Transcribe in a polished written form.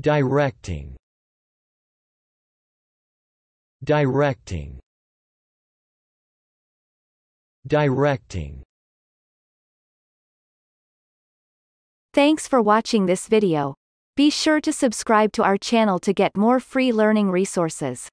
Directing. Directing. Directing. Thanks for watching this video. Be sure to subscribe to our channel to get more free learning resources.